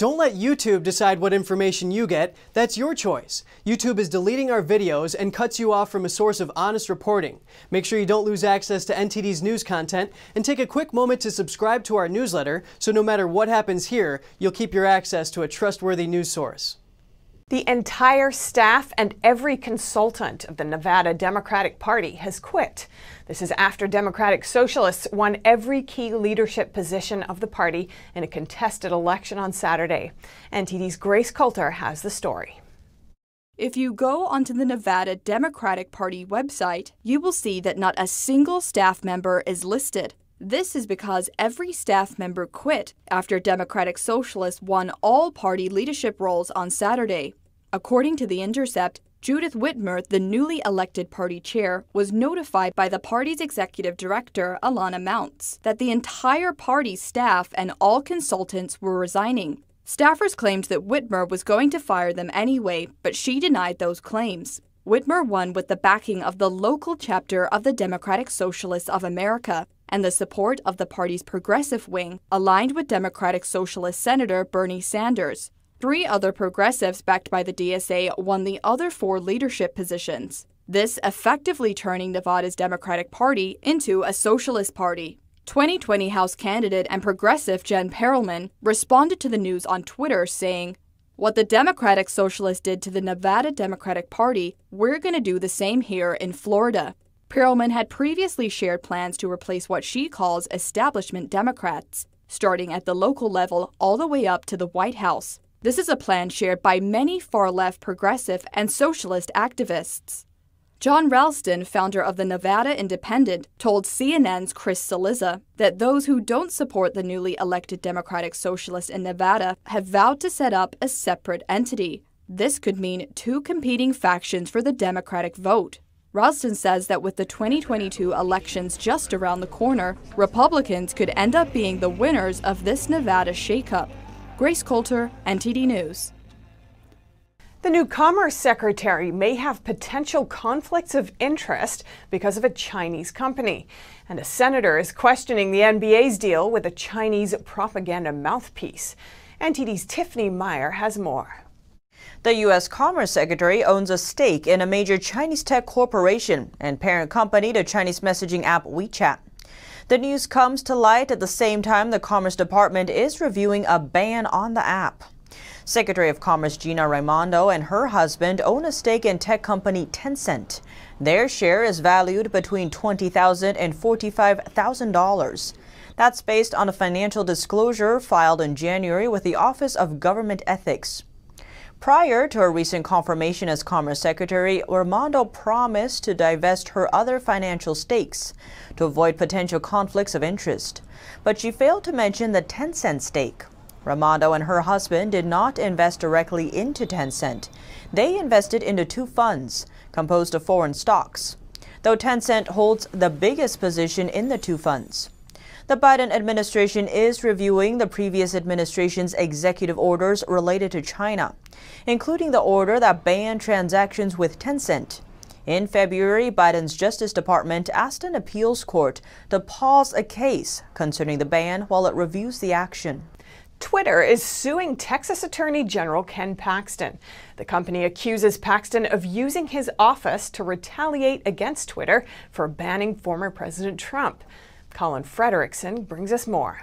Don't let YouTube decide what information you get. That's your choice. YouTube is deleting our videos and cuts you off from a source of honest reporting. Make sure you don't lose access to NTD's news content, and take a quick moment to subscribe to our newsletter so no matter what happens here, you'll keep your access to a trustworthy news source. The entire staff and every consultant of the Nevada Democratic Party has quit. This is after Democratic Socialists won every key leadership position of the party in a contested election on Saturday. NTD's Grace Coulter has the story. If you go onto the Nevada Democratic Party website, you will see that not a single staff member is listed. This is because every staff member quit after Democratic Socialists won all party leadership roles on Saturday. According to The Intercept, Judith Whitmer, the newly elected party chair, was notified by the party's executive director, Alana Mounts, that the entire party staff and all consultants were resigning. Staffers claimed that Whitmer was going to fire them anyway, but she denied those claims. Whitmer won with the backing of the local chapter of the Democratic Socialists of America and the support of the party's progressive wing, aligned with Democratic Socialist Senator Bernie Sanders. Three other progressives backed by the DSA won the other four leadership positions, this effectively turning Nevada's Democratic Party into a socialist party. 2020 House candidate and progressive Jen Perelman responded to the news on Twitter saying, "What the Democratic Socialists did to the Nevada Democratic Party, we're going to do the same here in Florida." Perelman had previously shared plans to replace what she calls establishment Democrats, starting at the local level all the way up to the White House. This is a plan shared by many far-left progressive and socialist activists. John Ralston, founder of the Nevada Independent, told CNN's Chris Saliza that those who don't support the newly elected Democratic Socialists in Nevada have vowed to set up a separate entity. This could mean two competing factions for the Democratic vote. Ralston says that with the 2022 elections just around the corner, Republicans could end up being the winners of this Nevada shakeup. Grace Coulter, NTD News. The new Commerce Secretary may have potential conflicts of interest because of a Chinese company. And a senator is questioning the NBA's deal with a Chinese propaganda mouthpiece. NTD's Tiffany Meyer has more. The U.S. Commerce Secretary owns a stake in a major Chinese tech corporation and parent company to Chinese messaging app WeChat. The news comes to light at the same time the Commerce Department is reviewing a ban on the app. Secretary of Commerce Gina Raimondo and her husband own a stake in tech company Tencent. Their share is valued between $20,000 and $45,000. That's based on a financial disclosure filed in January with the Office of Government Ethics. Prior to her recent confirmation as Commerce Secretary, Raimondo promised to divest her other financial stakes to avoid potential conflicts of interest, but she failed to mention the Tencent stake. Raimondo and her husband did not invest directly into Tencent. They invested into two funds composed of foreign stocks, though Tencent holds the biggest position in the two funds. The Biden administration is reviewing the previous administration's executive orders related to China, including the order that banned transactions with Tencent. In February, Biden's Justice Department asked an appeals court to pause a case concerning the ban while it reviews the action. Twitter is suing Texas Attorney General Ken Paxton. The company accuses Paxton of using his office to retaliate against Twitter for banning former President Trump. Colin Frederickson brings us more.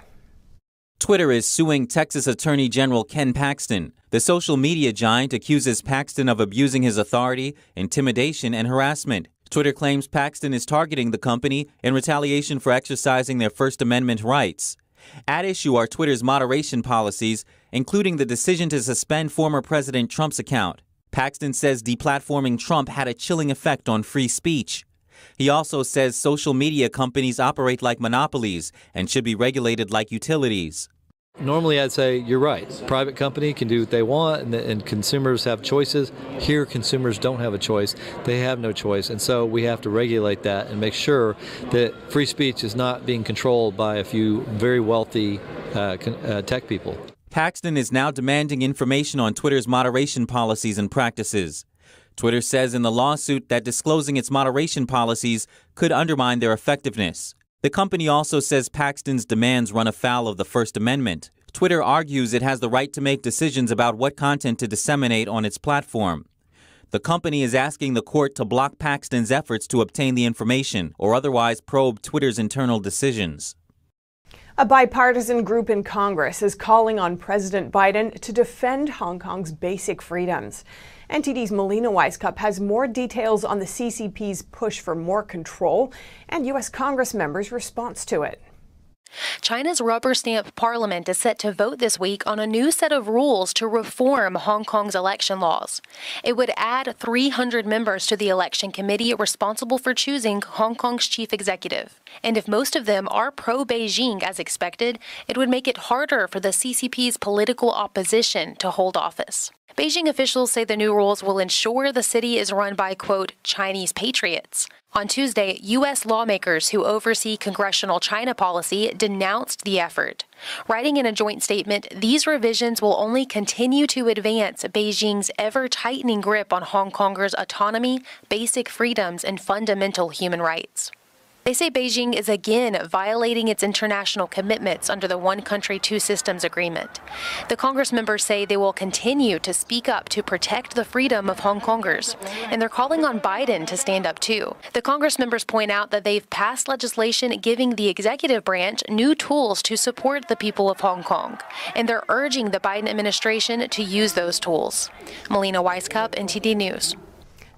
Twitter is suing Texas Attorney General Ken Paxton. The social media giant accuses Paxton of abusing his authority, intimidation, and harassment. Twitter claims Paxton is targeting the company in retaliation for exercising their First Amendment rights. At issue are Twitter's moderation policies, including the decision to suspend former President Trump's account. Paxton says deplatforming Trump had a chilling effect on free speech. He also says social media companies operate like monopolies and should be regulated like utilities. Normally, I'd say you're right. Private company can do what they want, and consumers have choices. Here, consumers don't have a choice. They have no choice, and so we have to regulate that and make sure that free speech is not being controlled by a few very wealthy tech people. Paxton is now demanding information on Twitter's moderation policies and practices. Twitter says in the lawsuit that disclosing its moderation policies could undermine their effectiveness. The company also says Paxton's demands run afoul of the First Amendment. Twitter argues it has the right to make decisions about what content to disseminate on its platform. The company is asking the court to block Paxton's efforts to obtain the information or otherwise probe Twitter's internal decisions. A bipartisan group in Congress is calling on President Biden to defend Hong Kong's basic freedoms. NTD's Melina Wisecup has more details on the CCP's push for more control and U.S. Congress members' response to it. China's rubber-stamp parliament is set to vote this week on a new set of rules to reform Hong Kong's election laws. It would add 300 members to the election committee responsible for choosing Hong Kong's chief executive. And if most of them are pro-Beijing as expected, it would make it harder for the CCP's political opposition to hold office. Beijing officials say the new rules will ensure the city is run by, quote, Chinese patriots. On Tuesday, U.S. lawmakers who oversee congressional China policy denounced the effort. Writing in a joint statement, these revisions will only continue to advance Beijing's ever-tightening grip on Hong Kongers' autonomy, basic freedoms, and fundamental human rights. They say Beijing is again violating its international commitments under the One Country, Two Systems agreement. The Congress members say they will continue to speak up to protect the freedom of Hong Kongers, and they're calling on Biden to stand up too. The Congress members point out that they've passed legislation giving the executive branch new tools to support the people of Hong Kong, and they're urging the Biden administration to use those tools. Melina Wisecup, NTD News.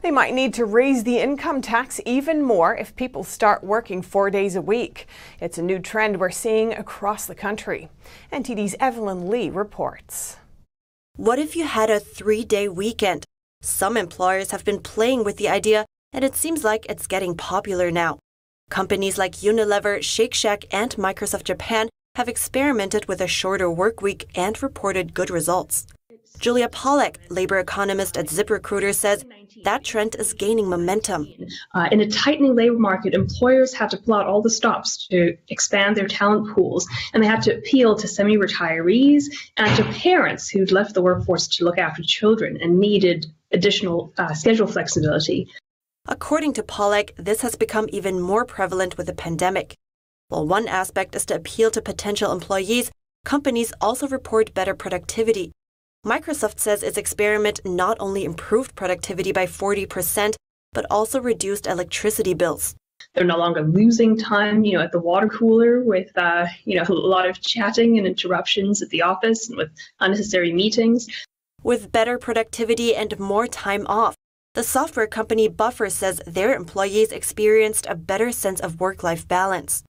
They might need to raise the income tax even more if people start working 4 days a week. It's a new trend we're seeing across the country. NTD's Evelyn Lee reports. What if you had a 3-day weekend? Some employers have been playing with the idea, and it seems like it's getting popular now. Companies like Unilever, Shake Shack, and Microsoft Japan have experimented with a shorter work week and reported good results. Julia Pollack, labor economist at ZipRecruiter, says that trend is gaining momentum. In a tightening labor market, employers have to pull out all the stops to expand their talent pools, and they have to appeal to semi-retirees and to parents who'd left the workforce to look after children and needed additional schedule flexibility. According to Pollack, this has become even more prevalent with the pandemic. While one aspect is to appeal to potential employees, companies also report better productivity. Microsoft says its experiment not only improved productivity by 40%, but also reduced electricity bills. They're no longer losing time, at the water cooler with, a lot of chatting and interruptions at the office and with unnecessary meetings. With better productivity and more time off, the software company Buffer says their employees experienced a better sense of work-life balance.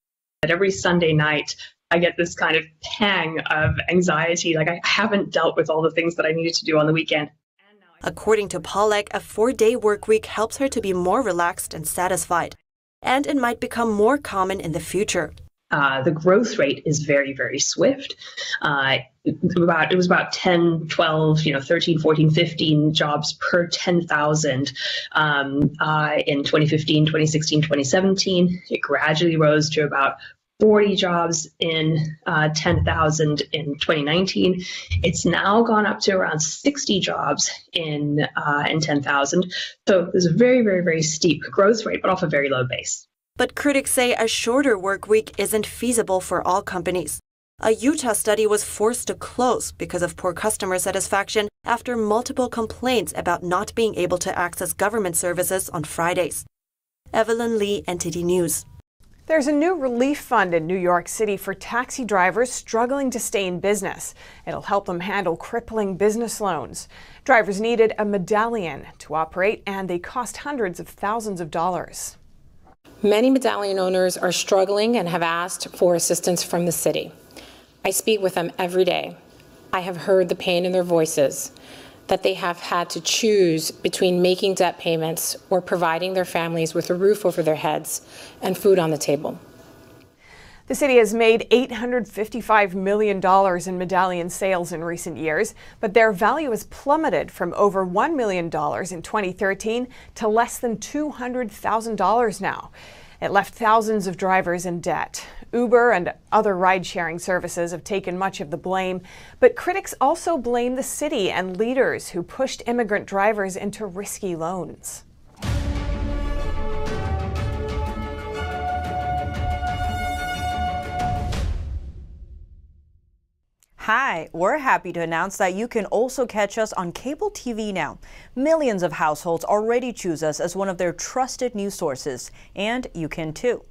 At every Sunday night, I get this kind of pang of anxiety, like I haven't dealt with all the things that I needed to do on the weekend. According to Pollack, a 4-day work week helps her to be more relaxed and satisfied, and it might become more common in the future. The growth rate is very, very swift. It was about 10, 12, 13, 14, 15 jobs per 10,000 in 2015, 2016, 2017. It gradually rose to about 40 jobs in 10,000 in 2019. It's now gone up to around 60 jobs in 10,000. So there's a very, very, very steep growth rate, but off a very low base. But critics say a shorter work week isn't feasible for all companies. A Utah study was forced to close because of poor customer satisfaction after multiple complaints about not being able to access government services on Fridays. Evelyn Lee, NTD News. There's a new relief fund in New York City for taxi drivers struggling to stay in business. It'll help them handle crippling business loans. Drivers needed a medallion to operate, and they cost hundreds of thousands of dollars. Many medallion owners are struggling and have asked for assistance from the city. I speak with them every day. I have heard the pain in their voices, that they have had to choose between making debt payments or providing their families with a roof over their heads and food on the table. The city has made $855 million in medallion sales in recent years, but their value has plummeted from over $1 million in 2013 to less than $200,000 now. It left thousands of drivers in debt. Uber and other ride-sharing services have taken much of the blame, but critics also blame the city and leaders who pushed immigrant drivers into risky loans. Hi, we're happy to announce that you can also catch us on cable TV now. Millions of households already choose us as one of their trusted news sources, and you can too.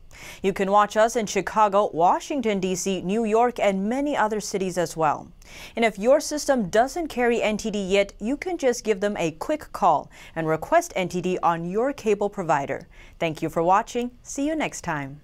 You can watch us in Chicago, Washington, D.C., New York, and many other cities as well. And if your system doesn't carry NTD yet, you can just give them a quick call and request NTD on your cable provider. Thank you for watching. See you next time.